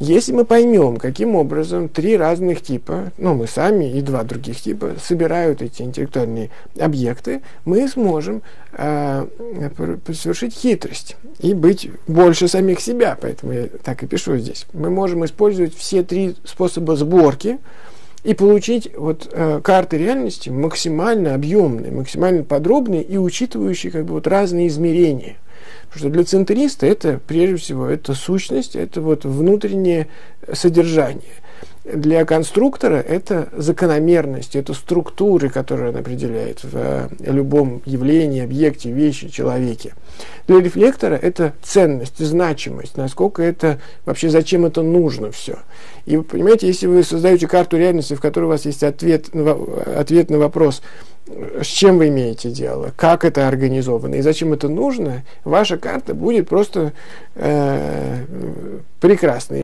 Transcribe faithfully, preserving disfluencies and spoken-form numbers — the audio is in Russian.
Если мы поймем, каким образом три разных типа, ну мы сами и два других типа, собирают эти интеллектуальные объекты, мы сможем э, совершить хитрость и быть больше самих себя. Поэтому я так и пишу здесь. Мы можем использовать все три способа сборки и получить вот, э, карты реальности максимально объемные, максимально подробные и учитывающие как бы, вот, разные измерения. Потому что для центриста это, прежде всего, это сущность, это вот внутреннее содержание. Для конструктора это закономерность, это структуры, которые он определяет в любом явлении, объекте, вещи, человеке. Для рефлектора это ценность, значимость, насколько это, вообще зачем это нужно все. И вы понимаете, если вы создаете карту реальности, в которой у вас есть ответ, ответ на вопрос, с чем вы имеете дело, как это организовано и зачем это нужно, ваша карта будет просто э, прекрасной.